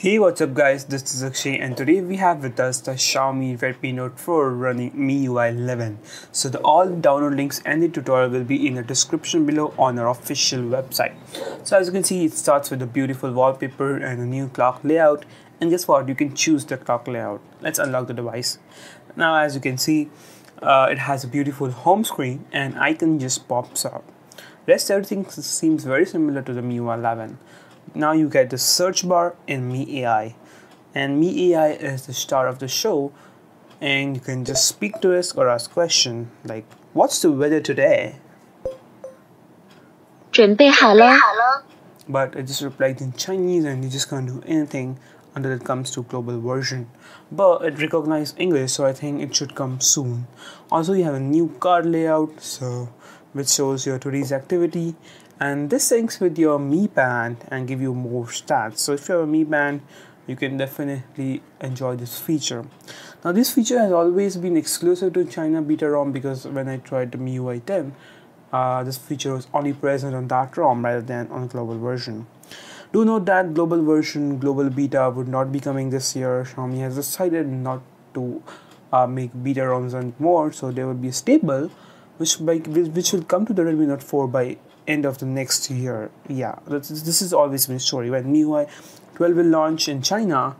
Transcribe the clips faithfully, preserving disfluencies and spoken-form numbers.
Hey, what's up guys, this is Akshay and today we have with us the Xiaomi Redmi Note four running M I U I eleven. So the all download links and the tutorial will be in the description below on our official website. So as you can see, it starts with a beautiful wallpaper and a new clock layout, and guess what, you can choose the clock layout. Let's unlock the device. Now as you can see, uh, it has a beautiful home screen and icon just pops up. Rest everything seems very similar to the M I U I eleven. Now you get the search bar in Mi A I, and Mi A I is the star of the show, and you can just speak to us or ask questions like, what's the weather today? But it just replied in Chinese and you just can't do anything until it comes to global version. But it recognizes English, so I think it should come soon. Also you have a new card layout, so which shows your today's activity. And this syncs with your Mi Band and give you more stats. So if you have a Mi Band, you can definitely enjoy this feature. Now this feature has always been exclusive to China beta ROM, because when I tried the M I U I ten, uh, this feature was only present on that ROM rather than on global version. Do note that global version, global beta would not be coming this year. Xiaomi has decided not to uh, make beta ROMs and more, so there will be a stable which by, which will come to the Redmi Note four by end of the next year. Yeah, this has always been a story. When M I U I twelve will launch in China,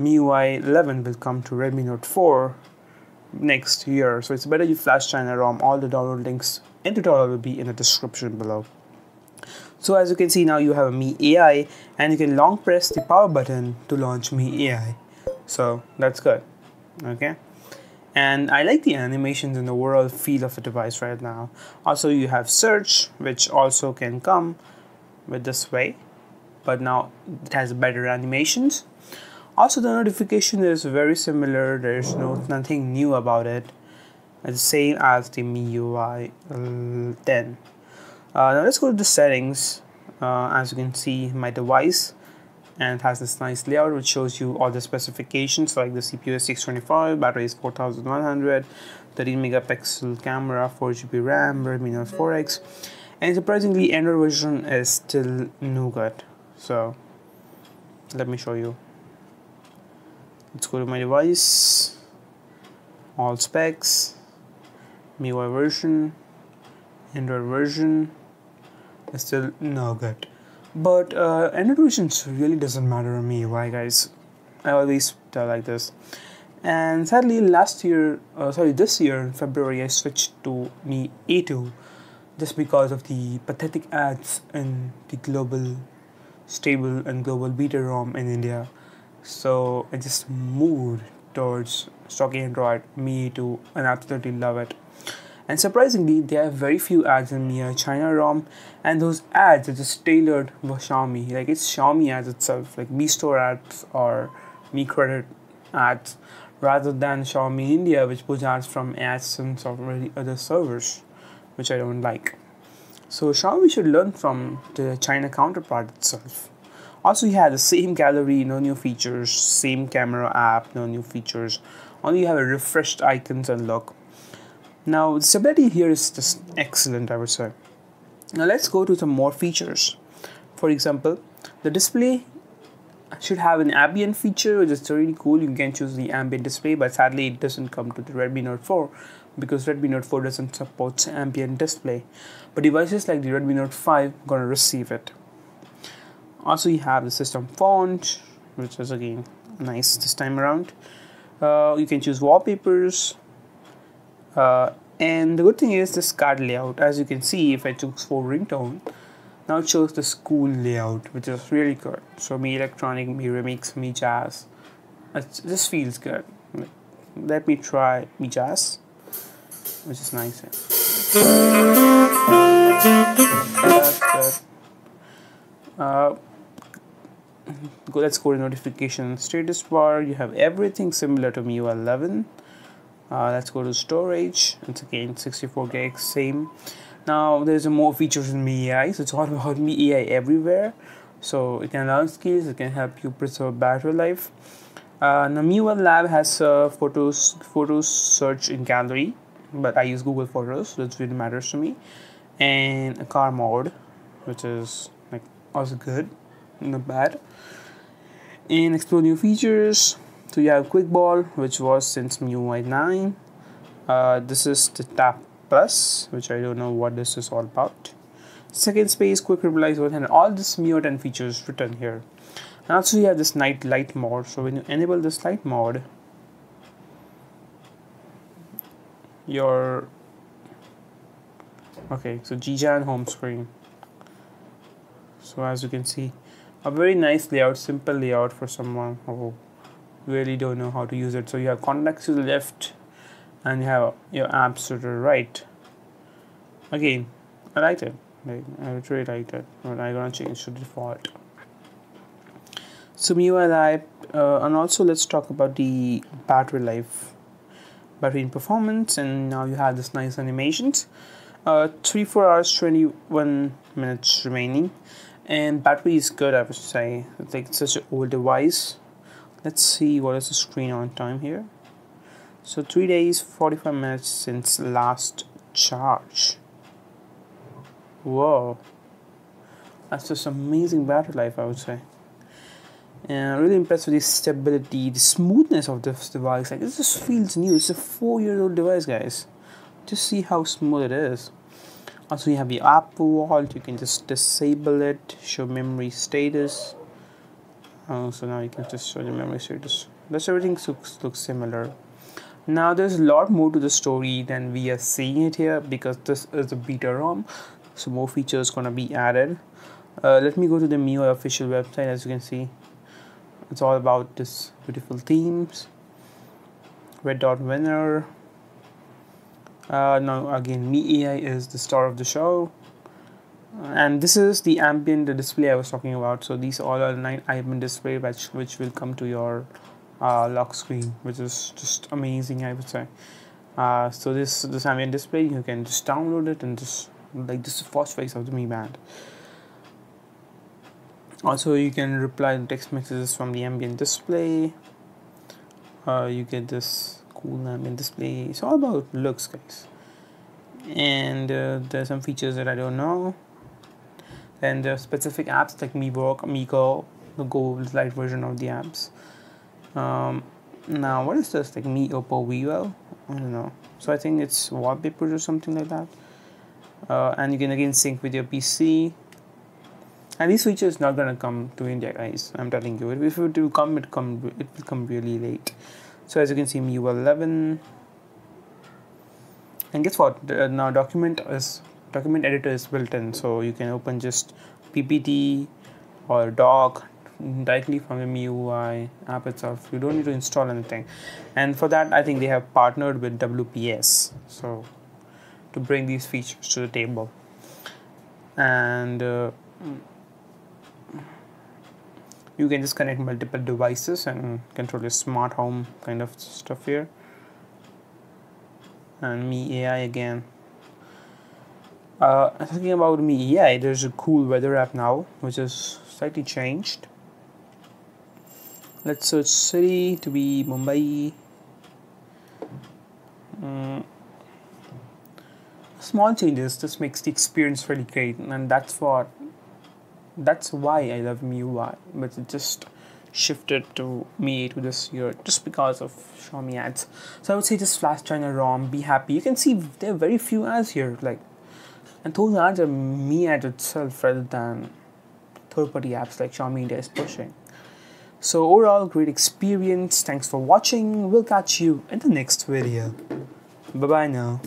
M I U I eleven will come to Redmi Note four next year. So it's better you flash China ROM. All the download links and tutorial will be in the description below. So as you can see, now you have a Mi A I and you can long press the power button to launch Mi A I. So that's good. Okay. And I like the animations and the overall feel of the device right now. Also you have search, which also can come with this way, but now it has better animations. Also the notification is very similar, there's no nothing new about it. It's the same as the M I U I ten. Uh, now let's go to the settings. Uh, as you can see, my device, and it has this nice layout which shows you all the specifications, like the C P U is six twenty-five, battery is four thousand one hundred, thirteen megapixel camera, four G B RAM, Redmi Note four X, and surprisingly Android version is still nougat. So let me show you. Let's go to my device, all specs, M I U I version, Android version is still nougat. But uh, Android version really doesn't matter to me, why guys, I always tell like this. And sadly last year, uh, sorry this year in February, I switched to Mi A two just because of the pathetic ads in the global stable and global beta ROM in India. So I just moved towards stock Android Mi A two and absolutely love it. And surprisingly, there are very few ads in Mi China ROM, and those ads are just tailored for Xiaomi. Like it's Xiaomi ads itself, like Mi Store ads or Mi Credit ads, rather than Xiaomi India, which pulls ads from AdSense or really other servers, which I don't like. So Xiaomi should learn from the China counterpart itself. Also, you have the same gallery, no new features, same camera app, no new features. Only you have a refreshed icons and look. Now, the stability here is just excellent, I would say. Now, let's go to some more features. For example, the display should have an ambient feature, which is really cool. You can choose the ambient display, but sadly, it doesn't come to the Redmi Note four because Redmi Note four doesn't support ambient display. But devices like the Redmi Note five are going to receive it. Also, you have the system font, which is again nice this time around. Uh, you can choose wallpapers. Uh, and the good thing is this card layout. As you can see, if I choose for ringtone, now it shows the school layout, which is really good. So Mi Electronic, Mi Remix, Mi Jazz. It's, this feels good. Let me try Mi Jazz, which is nice. That's good. Uh, go, let's go to notification status bar. You have everything similar to M I U I eleven. Uh, let's go to storage. It's again sixty-four gigs, same. Now there's more features in Mi A I, so it's all about Mi A I everywhere. So it can learn skills, it can help you preserve battery life. Uh, now M I U I Lab has uh, photos, photos search in gallery, but I use Google Photos, so it really matters to me. And a car mode, which is like also good, not bad. and explore new features. So you have Quick Ball, which was since M I U I nine. Uh, this is the Tap Plus, which I don't know what this is all about. Second Space, Quick Replies, and all this M I U I ten features written here. And also you have this night light mode. So when you enable this light mode, your okay, so Gjan home screen. So as you can see, a very nice layout, simple layout for someone who really don't know how to use it. So you have contacts to the left and you have your apps to the right. Again, I liked it. Like, I really liked it, but I'm gonna change to default. So M I U I life, uh, and also let's talk about the battery life, battery and performance. And now you have this nice animations. Uh, three four hours twenty-one minutes remaining, and battery is good, I would say. I think it's such an old device. Let's see what is the screen on time here. So three days forty-five minutes since last charge. Whoa, that's just amazing battery life, I would say. And I'm really impressed with the stability, the smoothness of this device. Like, this just feels new. It's a four year old device, guys. Just see how smooth it is. Also you have the Apple Vault. You can just disable it, show memory status. Oh, so now you can just show the memory status. That's everything looks, looks similar. Now there's a lot more to the story than we are seeing it here, because this is a beta ROM, so more features gonna be added. Uh, let me go to the M I U I official website. As you can see, it's all about this beautiful themes, red dot winner. Uh, now again, Mi A I is the star of the show, and this is the ambient the display I was talking about. So these all are nine ambient display, which which will come to your uh, lock screen, which is just amazing, I would say. Uh, so this this ambient display, you can just download it and just like this first phase of the Mi Band. Also, you can reply to text messages from the ambient display. Uh, you get this cool ambient display. It's all about looks, guys. And uh, there are some features that I don't know. And there are specific apps like Mi Work, Mi Go, the Go light version of the apps. Um, now, what is this? Like Mi Oppo Vivo? I don't know. So I think it's wallpapers or something like that. Uh, and you can again sync with your P C. And this feature is not gonna come to India, guys. I'm telling you, if it will come, it come, it will come really late. So as you can see, M I U I eleven. And guess what? The, now document is document editor is built in, so you can open just P P T or doc directly from the M I U I app itself. You don't need to install anything. And for that, I think they have partnered with W P S, so to bring these features to the table. And uh, you can just connect multiple devices and control your smart home kind of stuff here. And Mi A I again. Uh, talking about Mi A I, there's a cool weather app now, which is slightly changed. Let's search city to be Mumbai. Mm. Small changes just makes the experience really great, and that's what. That's why I love M I U I, but it just shifted to Mi A two this year just because of Xiaomi ads. So I would say just flash China ROM, be happy. You can see there are very few ads here, like, and those ads are Mi ads itself rather than third-party apps like Xiaomi India is pushing. So overall, great experience. Thanks for watching. We'll catch you in the next video. Bye bye now.